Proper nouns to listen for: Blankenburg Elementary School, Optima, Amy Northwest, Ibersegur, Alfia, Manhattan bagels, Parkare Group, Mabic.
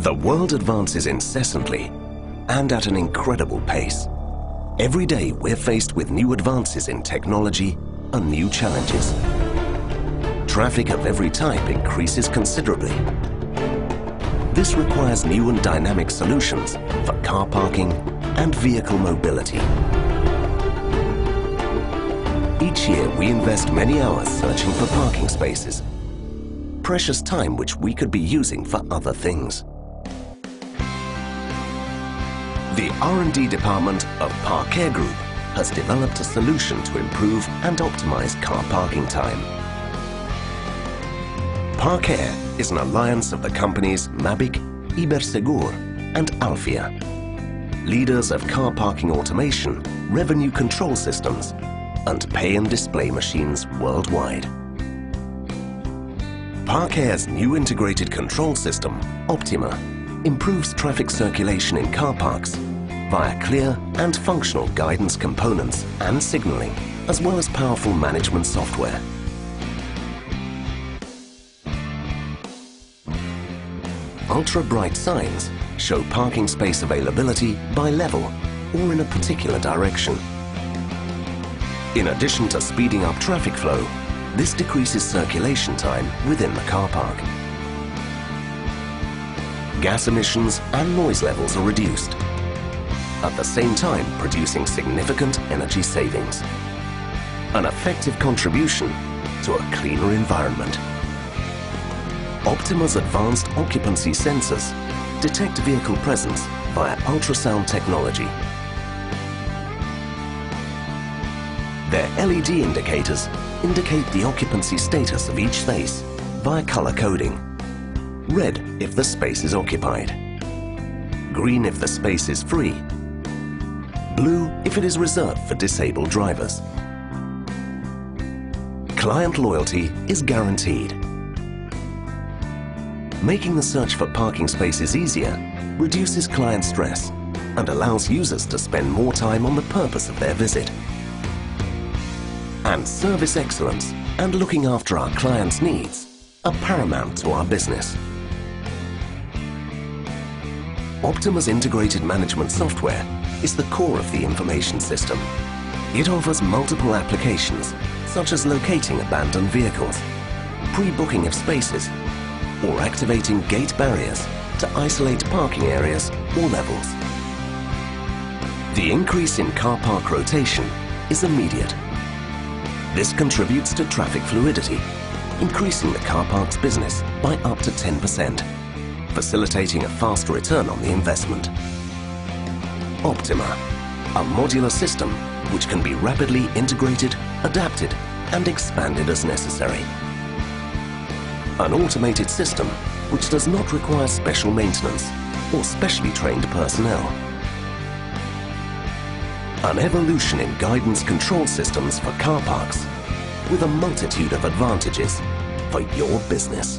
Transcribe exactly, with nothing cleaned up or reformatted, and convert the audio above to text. The world advances incessantly and at an incredible pace. Every day we're faced with new advances in technology and new challenges. Traffic of every type increases considerably. This requires new and dynamic solutions for car parking and vehicle mobility. Each year we invest many hours searching for parking spaces, precious time which we could be using for other things. The R and D department of Parkare Group has developed a solution to improve and optimize car parking time. Parkare is an alliance of the companies Mabic, Ibersegur and Alfia, leaders of car parking automation, revenue control systems and pay and display machines worldwide. Parkare's new integrated control system, Optima, improves traffic circulation in car parks via clear and functional guidance components and signalling, as well as powerful management software. Ultra-bright signs show parking space availability by level or in a particular direction. In addition to speeding up traffic flow, this decreases circulation time within the car park. Gas emissions and noise levels are reduced, at the same time producing significant energy savings. An effective contribution to a cleaner environment. Optima's advanced occupancy sensors detect vehicle presence via ultrasound technology. Their L E D indicators indicate the occupancy status of each space via color coding. Red if the space is occupied, green if the space is free, blue if it is reserved for disabled drivers. Client loyalty is guaranteed. Making the search for parking spaces easier reduces client stress and allows users to spend more time on the purpose of their visit. And service excellence and looking after our clients' needs are paramount to our business. Optima's integrated management software is the core of the information system. It offers multiple applications, such as locating abandoned vehicles, pre-booking of spaces, or activating gate barriers to isolate parking areas or levels. The increase in car park rotation is immediate. This contributes to traffic fluidity, increasing the car park's business by up to ten percent. Facilitating a fast return on the investment. Optima, a modular system which can be rapidly integrated, adapted and expanded as necessary. An automated system which does not require special maintenance or specially trained personnel. An evolution in guidance control systems for car parks with a multitude of advantages for your business.